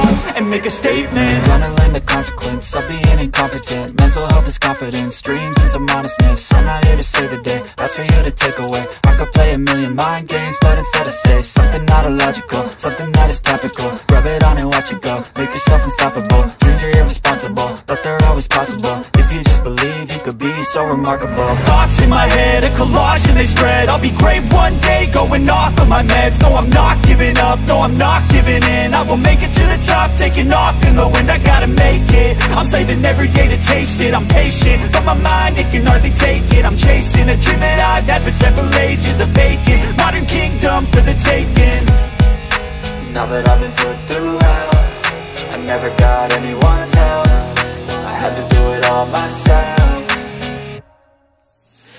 up and make a statement. I'm gonna learn the consequence of being incompetent. Mental health is confidence, dreams and some honestness. I'm not here to save the day, that's for you to take away. I could play a million mind games, but instead I say something not illogical, something that is topical. Rub it on and watch it go, make yourself unstoppable. Dreams are irresponsible, but they're always possible. If you just believe, you could be so remarkable. Thoughts in my head, a collage and they spread. I'll be great one day, going off of my meds. No, I'm not giving up, no I'm not giving in. I will make it to the top, taking off in the wind. I gotta make it, I'm saving every day to taste it. I'm patient, but my mind, it can hardly take it. I'm chasing a dream that I've had for several ages. A vacant, modern kingdom for the taking. Now that I've been put through hell, I never got anyone's help. I had to do it all myself.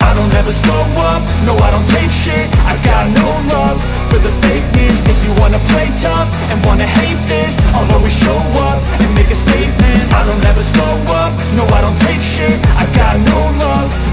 I don't ever slow up, no I don't take shit. I got no love for the fakeness. If you wanna play tough and wanna hate this, I'll always show up and make a statement. I don't ever slow up, no I don't take shit. I got no love